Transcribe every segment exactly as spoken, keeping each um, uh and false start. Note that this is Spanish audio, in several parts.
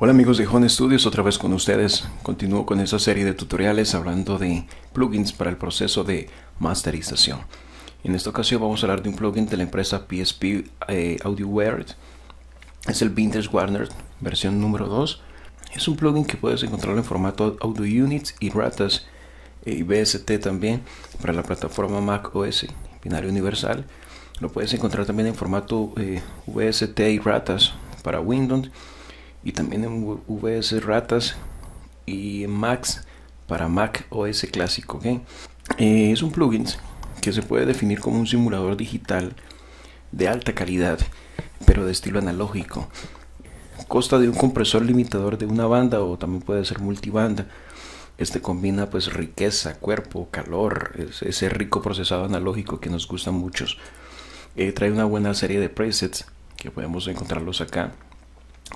Hola amigos de Home Studios, otra vez con ustedes. Continúo con esta serie de tutoriales hablando de plugins para el proceso de masterización. En esta ocasión vamos a hablar de un plugin de la empresa P S P eh, AudioWare. Es el Vintage Warmer versión número dos. Es un plugin que puedes encontrar en formato Audio Units y ratas y eh, V S T también para la plataforma Mac O S, binario universal. Lo puedes encontrar también en formato eh, V S T y ratas para Windows, y también en V S ratas y Max para Mac O S clásico, ¿okay? eh, es un plugin que se puede definir como un simulador digital de alta calidad pero de estilo analógico. Consta de un compresor limitador de una banda o también puede ser multibanda. Este combina pues riqueza, cuerpo, calor, ese rico procesado analógico que nos gusta a muchos. Eh, trae una buena serie de presets que podemos encontrarlos acá,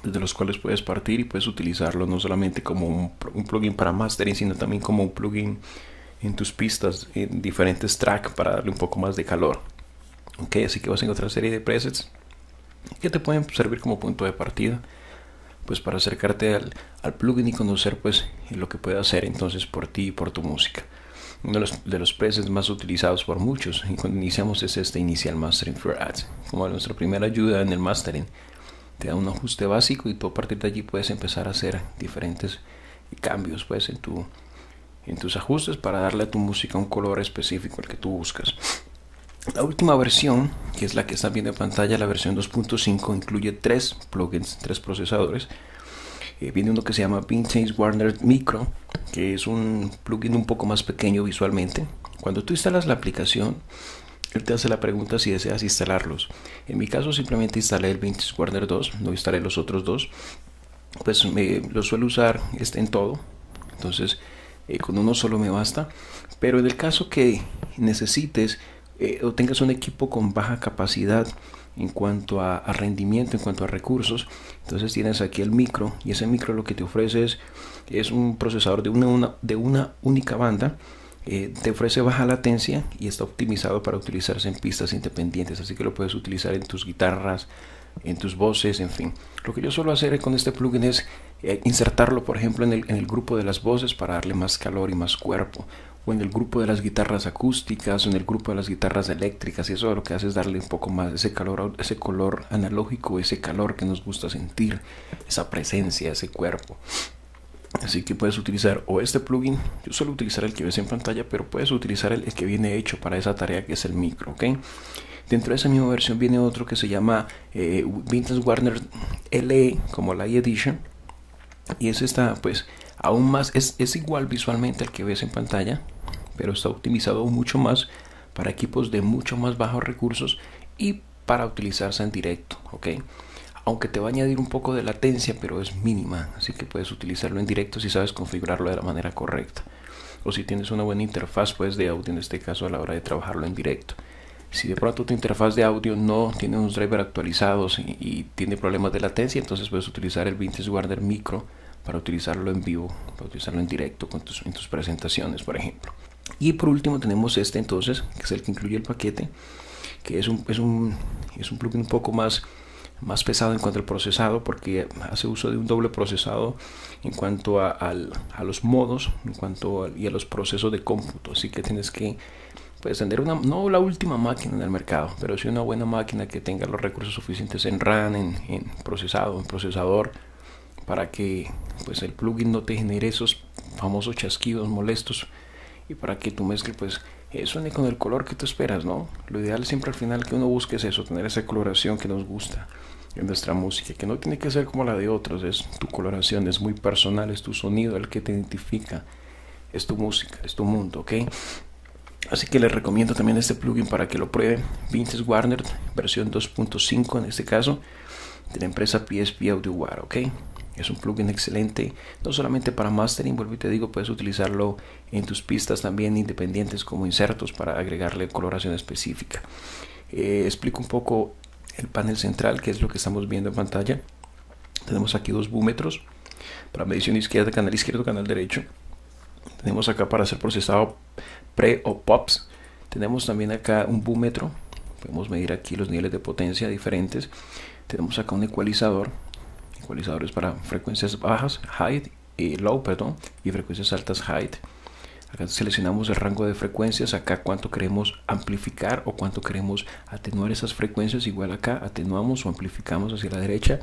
de los cuales puedes partir y puedes utilizarlo no solamente como un, un plugin para mastering, sino también como un plugin en tus pistas, en diferentes tracks, para darle un poco más de calor. Ok, así que vas a encontrar serie de presets que te pueden servir como punto de partida, pues para acercarte al, al plugin y conocer pues lo que puede hacer entonces por ti y por tu música. Uno de los, de los presets más utilizados por muchos y cuando iniciamos es este Inicial Mastering for Ads, como nuestra primera ayuda en el mastering. Te da un ajuste básico y tú a partir de allí puedes empezar a hacer diferentes cambios pues en, tu, en tus ajustes para darle a tu música un color específico, el que tú buscas. La última versión, que es la que están viendo en pantalla, la versión dos punto cinco, incluye tres plugins, tres procesadores. Eh, viene uno que se llama Vintage Warmer Micro, que es un plugin un poco más pequeño visualmente. Cuando tú instalas la aplicación, él te hace la pregunta si deseas instalarlos. En mi caso simplemente instalé el Vintage Warmer dos, no instalé los otros dos. Pues me, lo suelo usar este en todo, entonces eh, con uno solo me basta. Pero en el caso que necesites eh, o tengas un equipo con baja capacidad en cuanto a, a rendimiento, en cuanto a recursos, entonces tienes aquí el micro, y ese micro lo que te ofrece es, es un procesador de una, una, de una única banda. Eh, te ofrece baja latencia y está optimizado para utilizarse en pistas independientes, así que lo puedes utilizar en tus guitarras, en tus voces, en fin. Lo que yo suelo hacer con este plugin es eh, insertarlo por ejemplo en el, en el grupo de las voces para darle más calor y más cuerpo, o en el grupo de las guitarras acústicas, o en el grupo de las guitarras eléctricas, y eso lo que hace es darle un poco más ese calor, ese color analógico, ese calor que nos gusta sentir, esa presencia, ese cuerpo. Así que puedes utilizar o este plugin, yo suelo utilizar el que ves en pantalla, pero puedes utilizar el que viene hecho para esa tarea, que es el micro, ¿ok? Dentro de esa misma versión viene otro que se llama eh, Vintage Warmer L E, como la E Edition, y es esta, pues, aún más, es, es igual visualmente al que ves en pantalla, pero está optimizado mucho más para equipos de mucho más bajos recursos y para utilizarse en directo, ¿ok? Aunque te va a añadir un poco de latencia, pero es mínima, así que puedes utilizarlo en directo si sabes configurarlo de la manera correcta, o si tienes una buena interfaz pues de audio, en este caso a la hora de trabajarlo en directo. Si de pronto tu interfaz de audio no tiene unos drivers actualizados y, y tiene problemas de latencia, entonces puedes utilizar el Vintage Warmer Micro para utilizarlo en vivo, para utilizarlo en directo con tus, en tus presentaciones por ejemplo. Y por último tenemos este entonces, que es el que incluye el paquete, que es un, es un, es un plugin un poco más más pesado en cuanto al procesado, porque hace uso de un doble procesado en cuanto a, a, a los modos en cuanto a, y a los procesos de cómputo, así que tienes que pues, tener una, no la última máquina en el mercado, pero sí una buena máquina que tenga los recursos suficientes en RAM, en, en procesado, en procesador, para que pues, el plugin no te genere esos famosos chasquidos molestos y para que tu mezcla pues suene con el color que tú esperas, ¿no? Lo ideal siempre al final que uno busque es eso, tener esa coloración que nos gusta en nuestra música, que no tiene que ser como la de otros, es tu coloración, es muy personal, es tu sonido el que te identifica, es tu música, es tu mundo, ¿ok? Así que les recomiendo también este plugin para que lo prueben, Vintage Warmer versión dos punto cinco en este caso, de la empresa P S P AudioWare, ¿ok? Es un plugin excelente, no solamente para mastering, vuelvo y te digo, puedes utilizarlo en tus pistas también independientes como insertos para agregarle coloración específica. Eh, explico un poco el panel central, que es lo que estamos viendo en pantalla. Tenemos aquí dos búmetros para medición izquierda, canal izquierdo, canal derecho. Tenemos acá para hacer procesado pre o pops. Tenemos también acá un búmetro, podemos medir aquí los niveles de potencia diferentes. Tenemos acá un ecualizador ecualizadores para frecuencias bajas, high y low, perdón, y frecuencias altas, high. Acá seleccionamos el rango de frecuencias, acá cuánto queremos amplificar o cuánto queremos atenuar esas frecuencias. Igual acá atenuamos o amplificamos hacia la derecha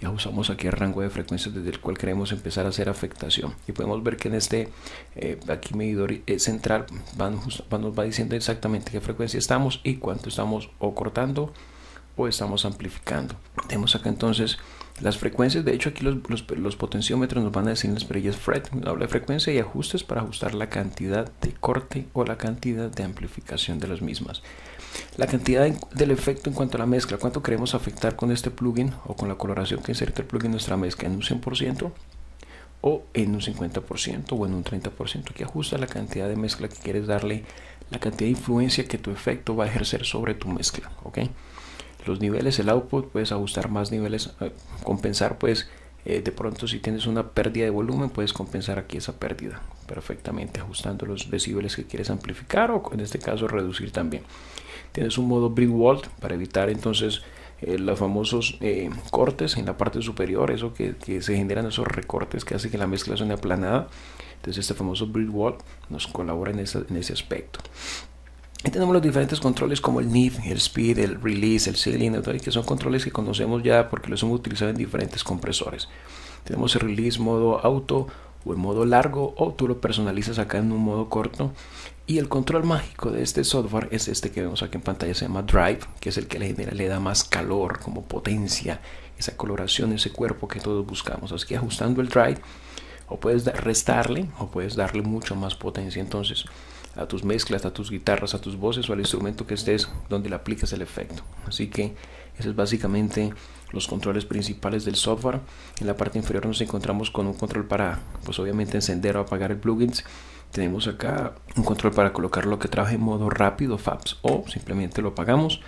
y ajustamos aquí el rango de frecuencias desde el cual queremos empezar a hacer afectación. Y podemos ver que en este eh, aquí medidor eh, central van, van, nos va diciendo exactamente qué frecuencia estamos y cuánto estamos o cortando o estamos amplificando. Tenemos acá entonces las frecuencias. De hecho aquí los, los, los potenciómetros nos van a decir en las perillas fret, habla de frecuencia y ajustes para ajustar la cantidad de corte o la cantidad de amplificación de las mismas. La cantidad de, del efecto en cuanto a la mezcla, cuánto queremos afectar con este plugin o con la coloración que inserta el plugin en nuestra mezcla, en un cien por ciento o en un cincuenta por ciento o en un treinta por ciento, que ajusta la cantidad de mezcla que quieres darle, la cantidad de influencia que tu efecto va a ejercer sobre tu mezcla, ¿ok? Los niveles, el output, puedes ajustar más niveles, eh, compensar pues eh, de pronto si tienes una pérdida de volumen puedes compensar aquí esa pérdida perfectamente ajustando los decibeles que quieres amplificar o en este caso reducir también. Tienes un modo brick wall para evitar entonces eh, los famosos eh, cortes en la parte superior, eso que, que se generan esos recortes que hace que la mezcla suene aplanada. Entonces este famoso brick wall nos colabora en, esa, en ese aspecto. Ahí tenemos los diferentes controles como el N I D, el Speed, el Release, el Ceiling, que son controles que conocemos ya porque los hemos utilizado en diferentes compresores. Tenemos el Release modo auto o el modo largo, o tú lo personalizas acá en un modo corto. Y el control mágico de este software es este que vemos aquí en pantalla, se llama Drive, que es el que le genera, le da más calor, como potencia, esa coloración, ese cuerpo que todos buscamos. Así que ajustando el Drive, o puedes restarle o puedes darle mucho más potencia entonces a tus mezclas, a tus guitarras, a tus voces o al instrumento que estés donde le aplicas el efecto. Así que esos es básicamente los controles principales del software. En la parte inferior nos encontramos con un control para, pues obviamente, encender o apagar el plugins. Tenemos acá un control para colocar lo que trabaja en modo rápido, F A P S, o simplemente lo apagamos.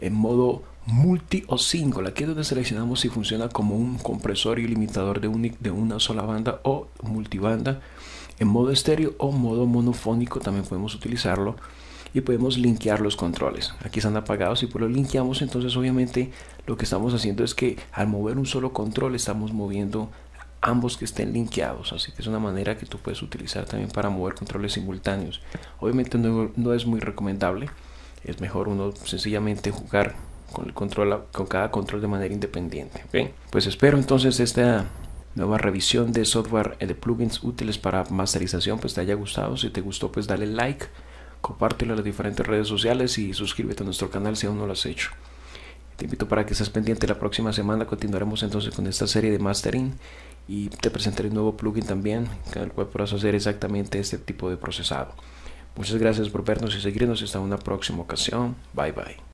En modo multi o single, aquí es donde seleccionamos si funciona como un compresor y limitador de, un, de una sola banda o multibanda. En modo estéreo o modo monofónico también podemos utilizarlo y podemos linkear los controles. Aquí están apagados y pues los linkeamos, entonces obviamente lo que estamos haciendo es que al mover un solo control estamos moviendo ambos que estén linkeados, así que es una manera que tú puedes utilizar también para mover controles simultáneos. Obviamente no, no es muy recomendable, es mejor uno sencillamente jugar con el control, con cada control de manera independiente, ¿okay? Pues espero entonces esta nueva revisión de software de plugins útiles para masterización pues te haya gustado. Si te gustó pues dale like, compártelo en las diferentes redes sociales y suscríbete a nuestro canal si aún no lo has hecho. Te invito para que estés pendiente. La próxima semana continuaremos entonces con esta serie de mastering y te presentaré un nuevo plugin también con el cual podrás hacer exactamente este tipo de procesado. Muchas gracias por vernos y seguirnos. Hasta una próxima ocasión. Bye bye.